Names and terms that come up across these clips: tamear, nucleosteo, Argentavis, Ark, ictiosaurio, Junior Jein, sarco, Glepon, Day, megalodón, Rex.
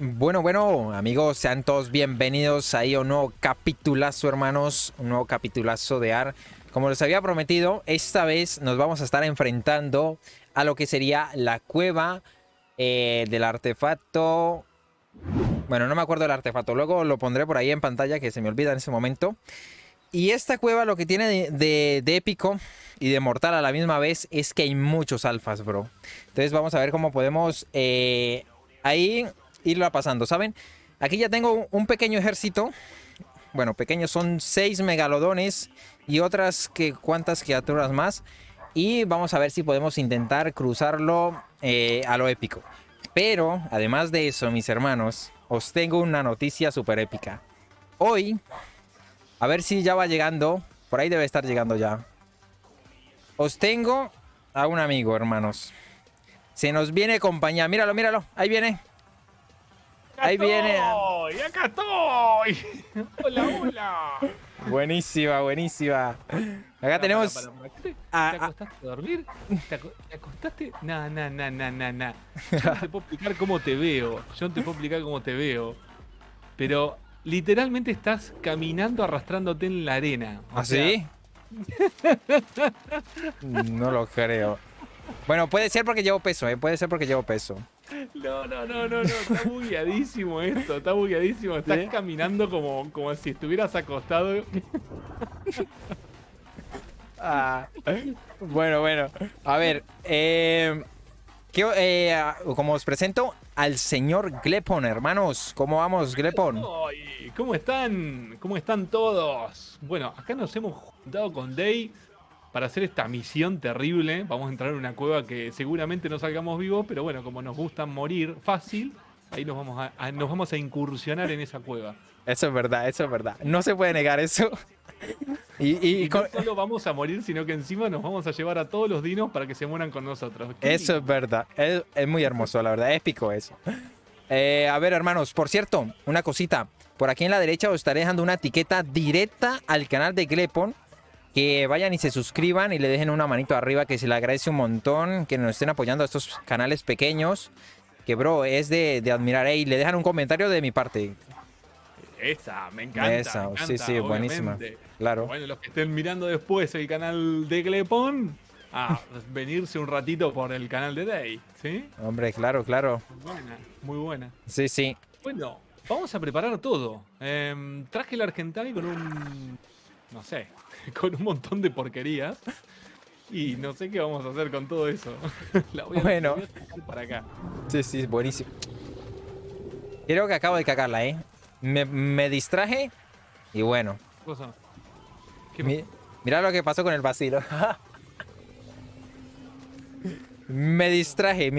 Bueno, amigos, sean todos bienvenidos ahí a un nuevo capitulazo, hermanos. Un nuevo capitulazo de Ark. Como les había prometido, esta vez nos vamos a estar enfrentando a lo que sería la cueva del artefacto. Bueno, no me acuerdo del artefacto. Luego lo pondré por ahí en pantalla, que se me olvida en ese momento. Y esta cueva lo que tiene de épico y de mortal a la misma vez es que hay muchos alfas, bro. Entonces vamos a ver cómo podemos ahí irlo pasando, ¿saben? Aquí ya tengo un pequeño ejército. Bueno, pequeños son 6 megalodones y otras que cuantas criaturas más. Y vamos a ver si podemos intentar cruzarlo a lo épico. Pero, además de eso, mis hermanos, os tengo una noticia súper épica. Hoy, a ver si ya va llegando. Por ahí debe estar llegando ya. Os tengo a un amigo, hermanos. Se nos viene compañía. Míralo, míralo. Ahí viene. Ahí viene. ¡Acá estoy! ¡Hola, hola! Buenísima, buenísima. Acá tenemos... ¿Te acostaste a dormir? ¿Te acostaste? Nah. Yo no te puedo explicar cómo te veo. Pero literalmente estás caminando arrastrándote en la arena. ¿Ah, sí? No lo creo. Bueno, puede ser porque llevo peso, puede ser porque llevo peso. No, está bugueadísimo esto, Estás caminando como si estuvieras acostado. Bueno. A ver, como os presento al señor Glepon, hermanos. ¿Cómo vamos, Glepon? ¿Cómo están? ¿Cómo están todos? Bueno, acá nos hemos juntado con Day para hacer esta misión terrible. Vamos a entrar en una cueva que seguramente no salgamos vivos, pero bueno, como nos gusta morir fácil, ahí nos vamos a incursionar en esa cueva. Eso es verdad, No se puede negar eso. Y no solo vamos a morir, sino que encima nos vamos a llevar a todos los dinos para que se mueran con nosotros. Eso es verdad. Es muy hermoso, la verdad. Épico eso. A ver, hermanos, por cierto, una cosita. Por aquí en la derecha os estaré dejando una etiqueta directa al canal de Glepon. Que vayan y se suscriban y le dejen una manito arriba, que se le agradece un montón. Que nos estén apoyando a estos canales pequeños. Que, bro, es de admirar. Y le dejan un comentario de mi parte. Esa, me encanta. Esa, me encanta, sí, obviamente. Buenísima. Claro. Bueno, los que estén mirando después el canal de Glepon, a venirse un ratito por el canal de Day, ¿sí? Hombre, claro. Muy buena. Sí. Bueno, vamos a preparar todo. Traje el Argentavis con un... no sé, con un montón de porquerías. Y no sé qué vamos a hacer con todo eso. La voy a para acá. Sí, buenísimo. Creo que acabo de cagarla, ¿eh? Me distraje y bueno. Mirá lo que pasó con el vacilo. Me distraje.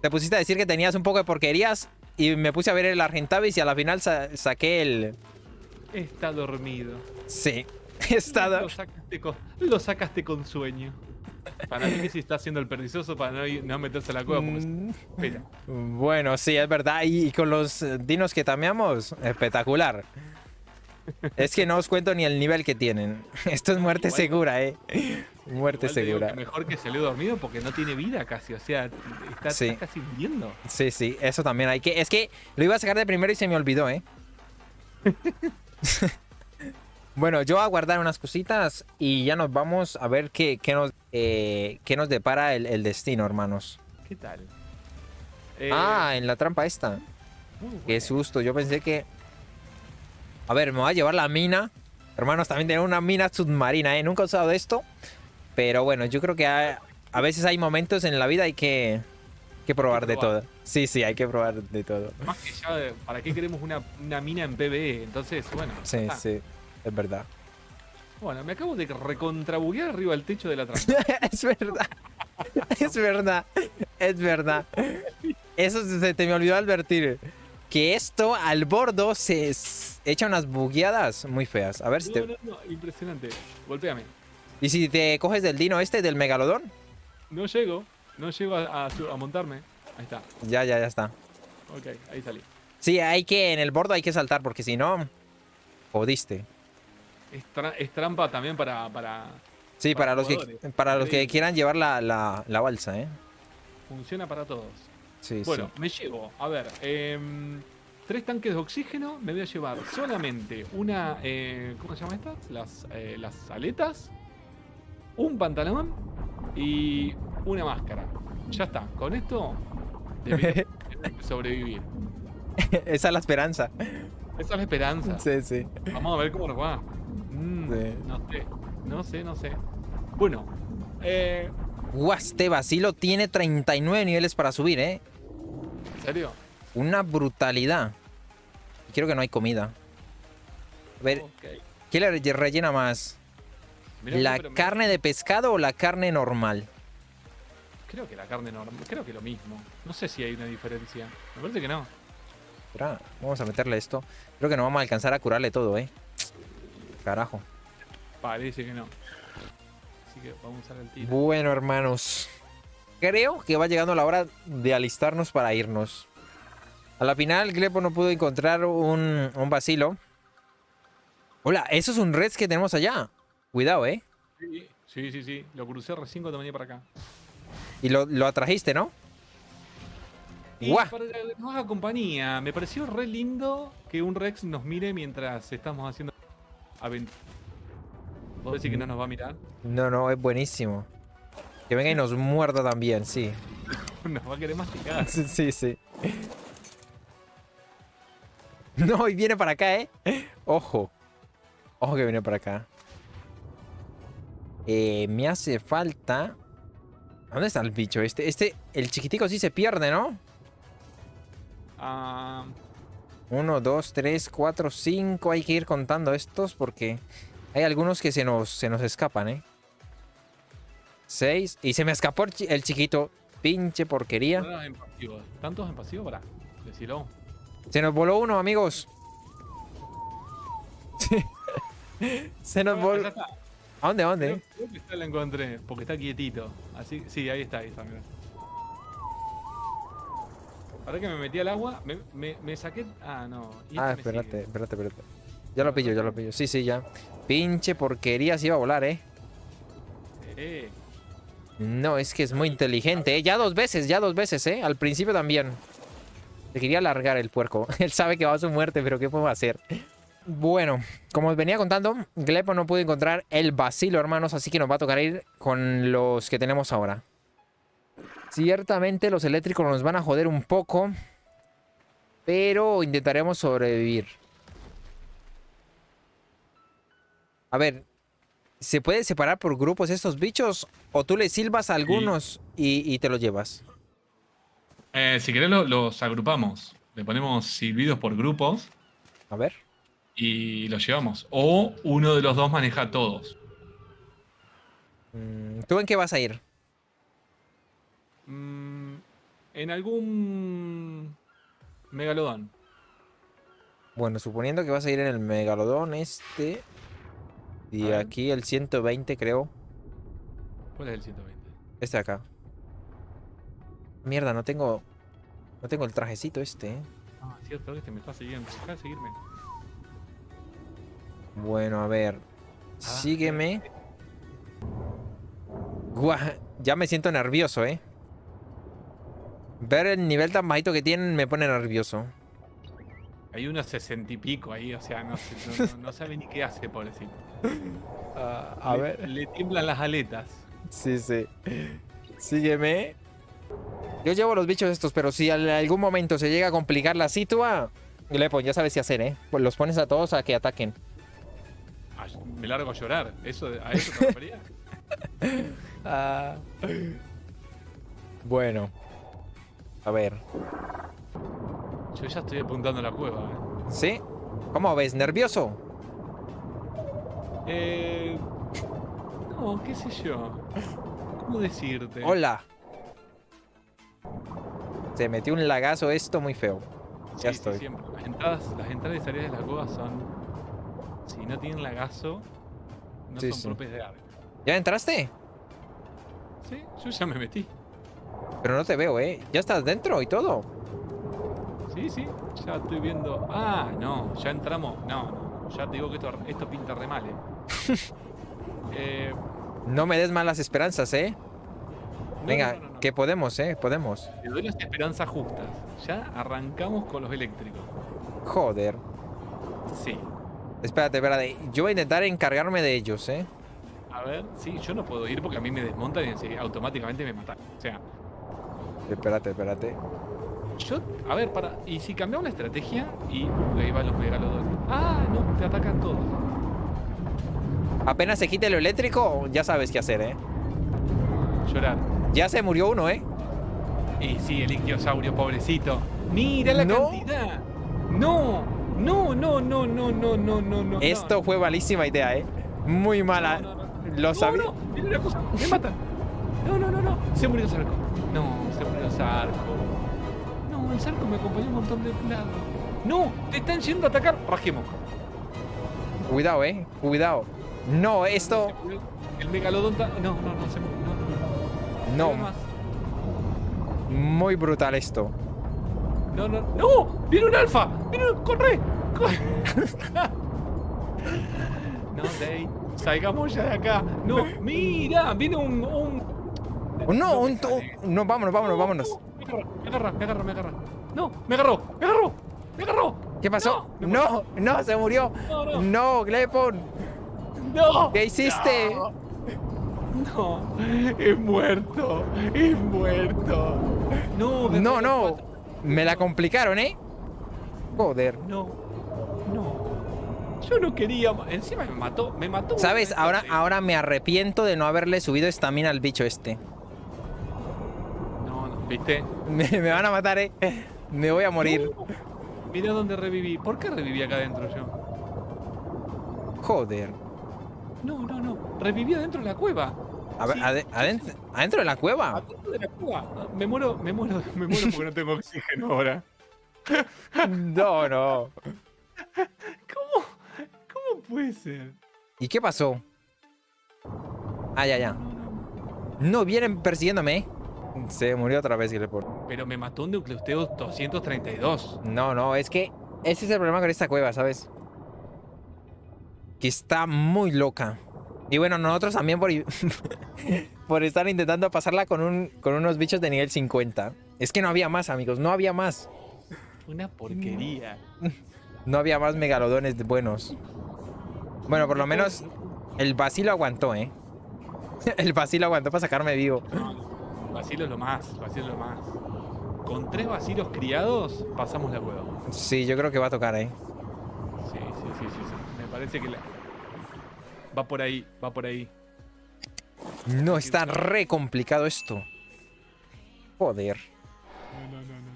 Te pusiste a decir que tenías un poco de porquerías y me puse a ver el Argentavis y a la final saqué el... Está dormido. Sí, está dormido. Lo sacaste con sueño. Para mí que sí está haciendo el pernicioso para no meterse a la cueva. Porque... Bueno, sí, es verdad. Y con los dinos que tameamos, espectacular. Es que no os cuento ni el nivel que tienen. Esto es muerte segura, Muerte segura. Que mejor que se le dormido porque no tiene vida casi. O sea, está casi muriendo. Sí, eso también hay que... Es que lo iba a sacar de primero y se me olvidó, Bueno, yo voy a guardar unas cositas y ya nos vamos a ver qué nos depara el destino, hermanos. ¿Qué tal? En la trampa esta. Qué susto, yo pensé que... A ver, me voy a llevar la mina. Hermanos, también tenemos una mina submarina, Nunca he usado esto. Pero bueno, yo creo que a veces hay momentos en la vida hay que probar de todo. Sí, hay que probar de todo. Más que ya, ¿para qué queremos una mina en PvE? Entonces, bueno. Sí. Es verdad. Bueno, me acabo de recontrabuguear arriba del techo de la trampa. Es verdad. Eso se te me olvidó advertir. Que esto al bordo se echa unas bugueadas muy feas. A ver si te... No, impresionante. Golpéame. ¿Y si te coges del dino del megalodón? No llego a montarme. Ahí está. Ya está. Ok, ahí salí. Sí, en el bordo hay que saltar porque si no... Jodiste. Es trampa también para sí, para los que quieran llevar la balsa, Funciona para todos. Sí, bueno, sí. Me llevo, a ver, 3 tanques de oxígeno. Me voy a llevar solamente una, ¿cómo se llama esta? Las aletas, un pantalón y una máscara. Ya está, con esto debe sobrevivir. Esa es la esperanza. Esa es la esperanza. Sí, sí. Vamos a ver cómo nos va. Sí. No sé. Bueno, Guasteva, sí lo tiene 39 niveles para subir, ¿eh? ¿En serio? Una brutalidad. Creo que no hay comida. A ver, okay. ¿Qué le rellena más? Mirá, ¿la carne de pescado o la carne normal? Creo que la carne normal. Creo que lo mismo. No sé si hay una diferencia. Me parece que no. Vamos a meterle esto. Creo que no vamos a alcanzar a curarle todo, ¿eh? Carajo. Parece que no. Así que vamos a usar el tiro. Bueno, hermanos. Creo que va llegando la hora de alistarnos para irnos. A la final, Glepo no pudo encontrar un vacilo. Hola, eso es un Rex que tenemos allá. Cuidado, ¿eh? Sí. Lo crucé recién cuando venía para acá. Y lo atrajiste, ¿no? Y para que nos haga compañía. Me pareció re lindo que un Rex nos mire mientras estamos haciendo aventuras. ¿Vos decís que no nos va a mirar? No, no, es buenísimo. Que venga y nos muerda también, sí. Nos va a querer masticar. Sí. No, y viene para acá, ¿eh? Ojo. Ojo que viene para acá. Me hace falta... ¿Dónde está el bicho este? El chiquitico sí se pierde, ¿no? 1, 2, 3, 4, 5. Hay que ir contando estos porque hay algunos que se nos escapan, ¿eh? 6. Y se me escapó el chiquito. Pinche porquería. ¿Tantos en pasivo? Para decirlo. Se nos voló uno, amigos. Se nos voló. ¿A dónde? Creo que esta la encontré, porque está quietito. Así, sí, ahí está, mira. Ahora que me metí al agua, me saqué... Ah, no. Espérate. Ya lo pillo. Sí, ya. Pinche porquería, se iba a volar, ¿eh? No, es que es muy inteligente, ¿eh? Ya dos veces, ¿eh? Al principio también. Se quería largar el puerco. Él sabe que va a su muerte, pero ¿qué podemos hacer? Bueno, como os venía contando, Glepo no pudo encontrar el vacilo, hermanos, así que nos va a tocar ir con los que tenemos ahora. Ciertamente los eléctricos nos van a joder un poco, pero intentaremos sobrevivir. A ver, ¿se puede separar por grupos estos bichos? ¿O tú le silbas a algunos y te los llevas? Si querés los agrupamos. Le ponemos silbidos por grupos. A ver. Y los llevamos. O uno de los dos maneja a todos. ¿Tú en qué vas a ir? En algún... megalodón. Bueno, suponiendo que vas a ir en el megalodón este. Y aquí el 120, creo. ¿Cuál es el 120? Este de acá. Mierda, no tengo el trajecito este, ¿eh? Ah, cierto, este me está siguiendo. Acá a seguirme. Bueno, a ver. Sígueme. Guau, ya me siento nervioso, ¿eh? Ver el nivel tan bajito que tienen me pone nervioso. Hay unos 60 y pico ahí, o sea, no sabe ni qué hace, pobrecito. A ver. Le tiemblan las aletas. Sí. Sígueme. Yo llevo los bichos estos, pero si en algún momento se llega a complicar la situa, Glepon, ya sabes qué hacer, ¿eh? Pues los pones a todos a que ataquen. Me largo a llorar. ¿A eso te refería? Bueno. A ver. Yo ya estoy apuntando a la cueva, ¿eh? ¿Sí? ¿Cómo ves? ¿Nervioso? No, qué sé yo. ¿Cómo decirte? Hola. Se metió un lagazo esto muy feo. Ya estoy. Sí, siempre. Las entradas y salidas de las cuevas son... Si no tienen lagazo, no son propias de ave. ¿Ya entraste? Sí, yo ya me metí. Pero no te veo, ¿eh? ¿Ya estás dentro y todo? Sí, ya estoy viendo. Ah, no, ya entramos. No, ya te digo que esto pinta re mal, ¿eh? No me des malas esperanzas, ¿eh? Venga, Que podemos, podemos. Te doy las esperanzas justas. Ya arrancamos con los eléctricos. Joder. Sí. Espérate, espérate. Yo voy a intentar encargarme de ellos, A ver, sí, yo no puedo ir porque a mí me desmontan y automáticamente me matan. O sea. Espérate, espérate. Yo, a ver, para. ¿Y si cambiamos la estrategia? Y ahí van los megalodones. Ah, no, te atacan todos. Apenas se quite lo eléctrico, ya sabes qué hacer, Llorar. Ya se murió uno, Y sí, el ictiosaurio, pobrecito. Mira la cantidad. No. Esto fue malísima idea, Muy mala. Lo sabía. Mira la cosa, me matan. No. Se murió el sarco. No, el sarco me acompañó un montón de lados. No, te están yendo a atacar. Rajemos. Cuidado, Cuidado. No, esto. El megalodón. No, se murió. Muy brutal esto. ¡Viene un alfa! ¡Viene un... ¡Corre! ¡Corre! No, Day. Salgamos ya de acá. No, mira, viene No, vámonos. Me agarra. No, me agarró. ¿Qué pasó? No, se murió. No, Glepon. No. ¿Qué hiciste? No, es muerto. No. Me la complicaron, Joder. No. Yo no quería. Encima me mató. ¿Sabes? Ahora me arrepiento de no haberle subido estamina al bicho este. No, ¿viste? Me van a matar, Me voy a morir. No. Mira dónde reviví. ¿Por qué reviví acá adentro yo? Joder. No. Reviví adentro de la cueva. A ver, sí, adentro de la cueva. Adentro de la cueva. Me muero porque no tengo oxígeno ahora. No. ¿Cómo puede ser? ¿Y qué pasó? Ah, ya. No, vienen persiguiéndome, Se murió otra vez, Pero me mató un nucleosteo 232. No, es que ese es el problema con esta cueva, ¿sabes? Que está muy loca. Y bueno, nosotros también por estar intentando pasarla con unos bichos de nivel 50. Es que no había más, amigos, no había más. Una porquería. No había más megalodones buenos. Bueno, por lo menos el vacilo aguantó, El vacilo aguantó para sacarme vivo. No, vacilo es lo más, Con 3 vacilos criados pasamos la cueva. Sí, yo creo que va a tocar, Sí. Parece que va por ahí, No, está re complicado esto. Joder.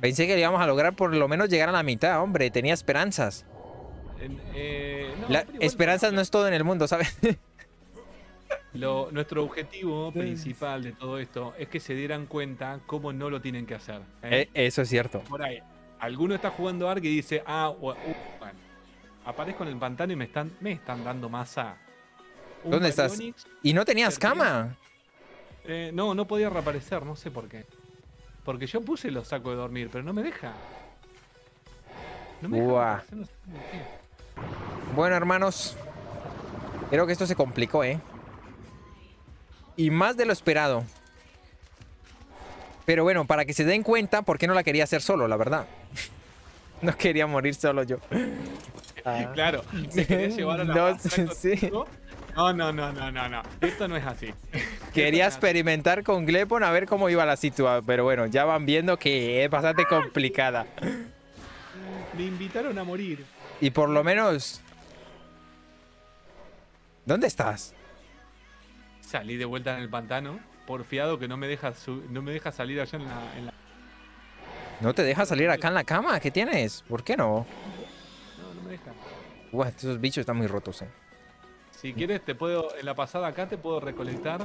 Pensé que lo íbamos a lograr por lo menos llegar a la mitad, hombre. Tenía esperanzas. Esperanzas no es todo en el mundo, ¿sabes? Nuestro objetivo principal de todo esto es que se dieran cuenta cómo no lo tienen que hacer. Eso es cierto. Por ahí. Alguno está jugando Ark y dice, bueno. Aparezco en el pantano y me están dando masa. ¿Dónde estás? ¿Y no tenías cama? No podía reaparecer, no sé por qué. Porque yo puse los sacos de dormir, pero no me deja. No sé por qué. Bueno, hermanos. Creo que esto se complicó, Y más de lo esperado. Pero bueno, para que se den cuenta, ¿por qué no la quería hacer solo, la verdad? No quería morir solo yo. Claro, se quería llevar a la No. Esto no es así. Quería experimentar con Glepon a ver cómo iba la situación, pero bueno, ya van viendo que es bastante complicada. Me invitaron a morir. Y por lo menos... ¿Dónde estás? Salí de vuelta en el pantano, porfiado que no me deja salir allá en la... ¿No te deja salir acá en la cama? ¿Qué tienes? ¿Por qué no? Uah, esos bichos están muy rotos, Si quieres te puedo, en la pasada acá te puedo recolectar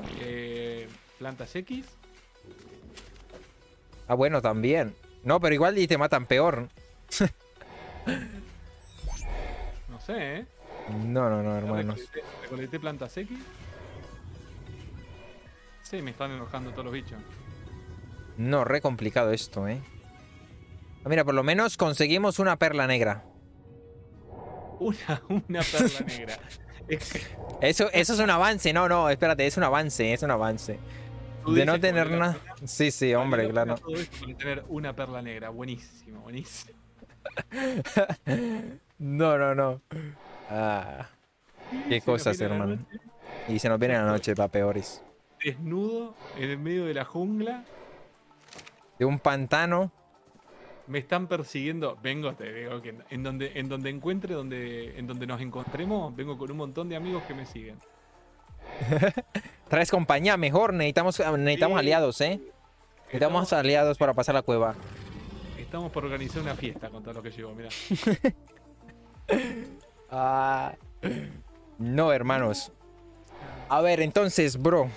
plantas X. Ah, bueno, también. No, pero igual y te matan peor. No sé, No, hermanos. Recolecté plantas X. Sí, me están enojando todos los bichos. No, re complicado esto, Mira, por lo menos conseguimos una perla negra. Una perla negra. Eso es un avance. No, espérate, es un avance. De no tener nada. Sí, sí, hombre, claro. De tener una perla negra. Buenísimo, buenísimo. No, no, no. Ah, qué cosas, hermano. Y se nos viene la noche, para peores. Desnudo, en el medio de la jungla. De un pantano. Me están persiguiendo. Vengo, te digo que en donde nos encontremos, vengo con un montón de amigos que me siguen. Traes compañía, mejor. Necesitamos aliados, ¿eh? Necesitamos aliados para pasar la cueva. Estamos por organizar una fiesta con todo lo que llevo, mirá. No, hermanos. A ver, entonces, bro.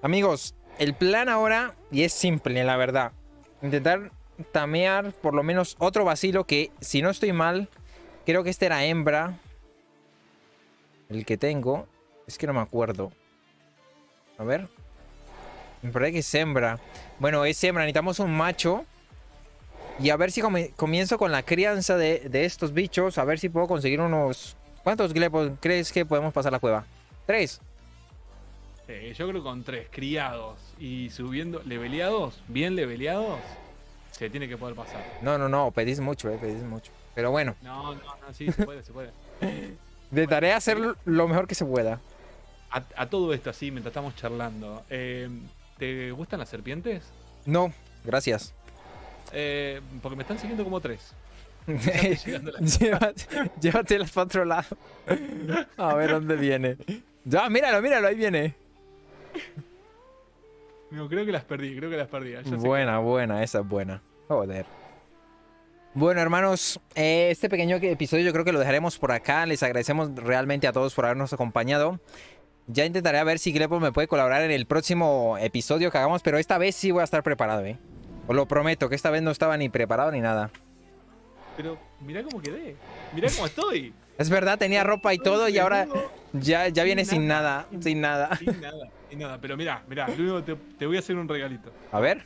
Amigos, el plan ahora, y es simple, la verdad. Intentar tamear por lo menos otro bacilo que, si no estoy mal, creo que este era hembra. El que tengo. Es que no me acuerdo. A ver. Me parece que es hembra. Bueno, es hembra. Necesitamos un macho. Y a ver si comienzo con la crianza de estos bichos. A ver si puedo conseguir unos... ¿Cuántos glepos crees que podemos pasar la cueva? ¿3? Yo creo con 3 criados y subiendo... ¿Leveleados? ¿Bien leveleados? Se tiene que poder pasar. No, no, no. Pedís mucho, pedís mucho. Pero bueno. No, no, no. Sí, se puede, se puede. Intentaré hacer lo mejor que se pueda. A todo esto, así, mientras estamos charlando. ¿Te gustan las serpientes? No, gracias. Porque me están siguiendo como 3. Llévatelas para otro lado. A ver dónde viene. Ya, míralo, míralo, ahí viene. No, creo que las perdí, creo que las perdí. Buena, buena, esa es buena. Joder. Bueno, hermanos, este pequeño episodio yo creo que lo dejaremos por acá. Les agradecemos realmente a todos por habernos acompañado. Ya intentaré a ver si Glepon me puede colaborar en el próximo episodio que hagamos, pero esta vez sí voy a estar preparado, ¿eh? Os lo prometo, que esta vez no estaba ni preparado ni nada. Pero mirá cómo quedé. Mirá cómo estoy. Es verdad, tenía ropa y todo y ahora ya viene sin nada. Sin nada. Sin nada, sin nada. Pero mirá, mirá. Luego te voy a hacer un regalito. A ver.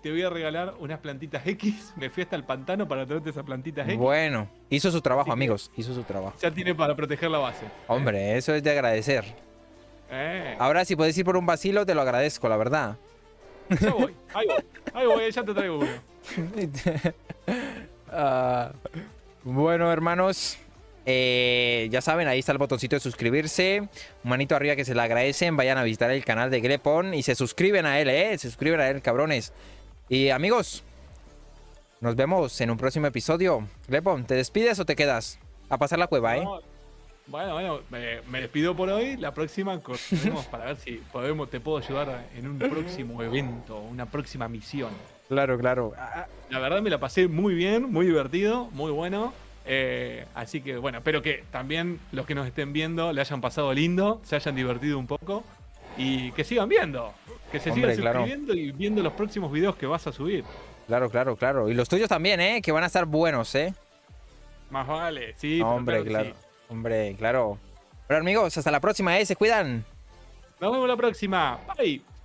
Te voy a regalar unas plantitas X. Me fui hasta el pantano para traerte esas plantitas X. Bueno, hizo su trabajo, amigos. Hizo su trabajo. Ya tiene para proteger la base. Hombre, eso es de agradecer. Ahora si podés ir por un vacilo, te lo agradezco, la verdad. Yo voy, ahí voy, ahí voy, ya te traigo uno. Bueno, hermanos, ya saben, ahí está el botoncito de suscribirse. Manito arriba que se le agradecen. Vayan a visitar el canal de Glepon y se suscriben a él, se suscriben a él, cabrones. Y amigos, nos vemos en un próximo episodio. Glepon, ¿te despides o te quedas? A pasar la cueva, Bueno, bueno, me despido por hoy. La próxima corremos para ver si te puedo ayudar en un próximo evento, una próxima misión. Claro, claro. La verdad me la pasé muy bien, muy divertido, muy bueno. Así que bueno, espero que también los que nos estén viendo le hayan pasado lindo, se hayan divertido un poco y que sigan viendo, que se sigan suscribiendo y viendo los próximos videos que vas a subir. Claro, claro, claro. Y los tuyos también, que van a estar buenos, Más vale, sí. Hombre, claro. Sí. Hombre, claro. Pero amigos, hasta la próxima, se cuidan. Nos vemos la próxima. Bye.